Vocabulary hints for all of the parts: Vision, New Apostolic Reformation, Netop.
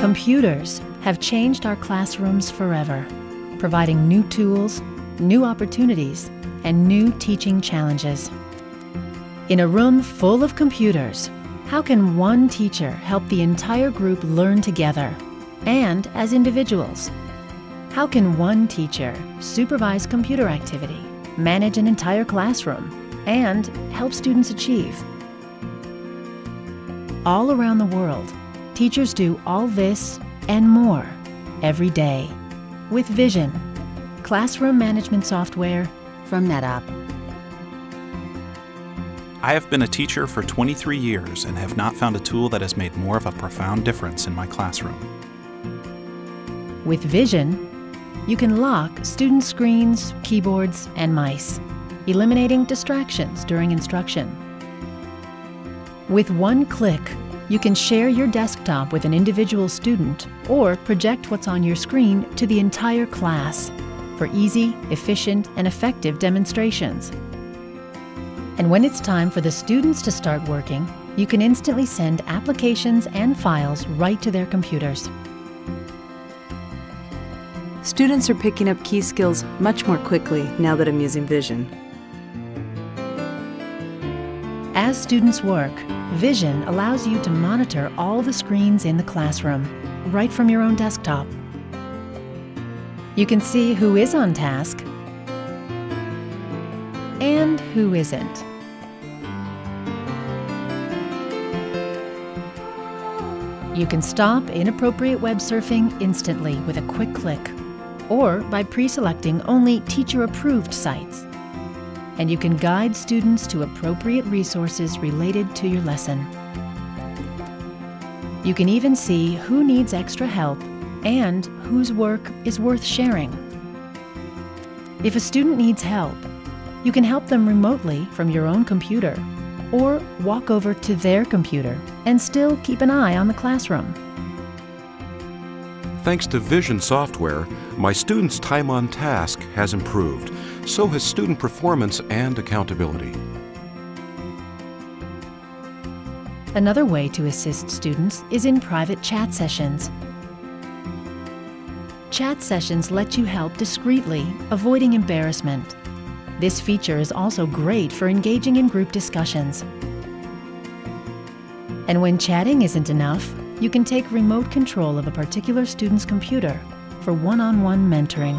Computers have changed our classrooms forever, providing new tools, new opportunities, and new teaching challenges. In a room full of computers, how can one teacher help the entire group learn together and as individuals? How can one teacher supervise computer activity, manage an entire classroom, and help students achieve? All around the world, teachers do all this and more every day with Vision, classroom management software from Netop. I have been a teacher for 23 years and have not found a tool that has made more of a profound difference in my classroom. With Vision, you can lock student screens, keyboards, and mice, eliminating distractions during instruction. With one click, you can share your desktop with an individual student or project what's on your screen to the entire class for easy, efficient, and effective demonstrations. And when it's time for the students to start working, you can instantly send applications and files right to their computers. Students are picking up key skills much more quickly now that I'm using Vision. As students work, Vision allows you to monitor all the screens in the classroom, right from your own desktop. You can see who is on task and who isn't. You can stop inappropriate web surfing instantly with a quick click, or by pre-selecting only teacher-approved sites. And you can guide students to appropriate resources related to your lesson. You can even see who needs extra help and whose work is worth sharing. If a student needs help, you can help them remotely from your own computer or walk over to their computer and still keep an eye on the classroom. Thanks to Vision software, my students' time on task has improved. So has student performance and accountability. Another way to assist students is in private chat sessions. Chat sessions let you help discreetly, avoiding embarrassment. This feature is also great for engaging in group discussions. And when chatting isn't enough, you can take remote control of a particular student's computer for one-on-one mentoring.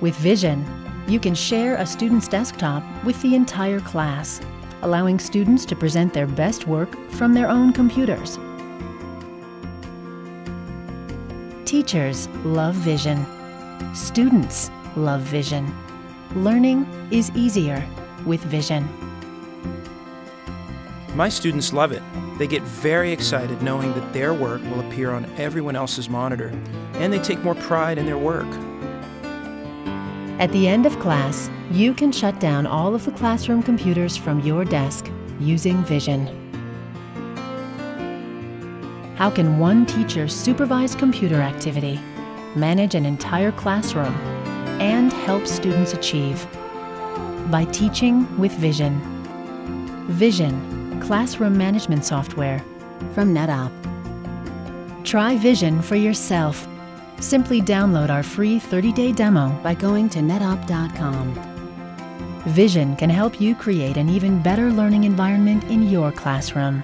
With Vision, you can share a student's desktop with the entire class, allowing students to present their best work from their own computers. Teachers love Vision. Students love Vision. Learning is easier with Vision. My students love it. They get very excited knowing that their work will appear on everyone else's monitor, and they take more pride in their work. At the end of class, you can shut down all of the classroom computers from your desk using Vision. How can one teacher supervise computer activity, manage an entire classroom, and help students achieve? By teaching with Vision. Vision, classroom management software from NetOp. Try Vision for yourself. Simply download our free 30-day demo by going to netop.com. Vision can help you create an even better learning environment in your classroom.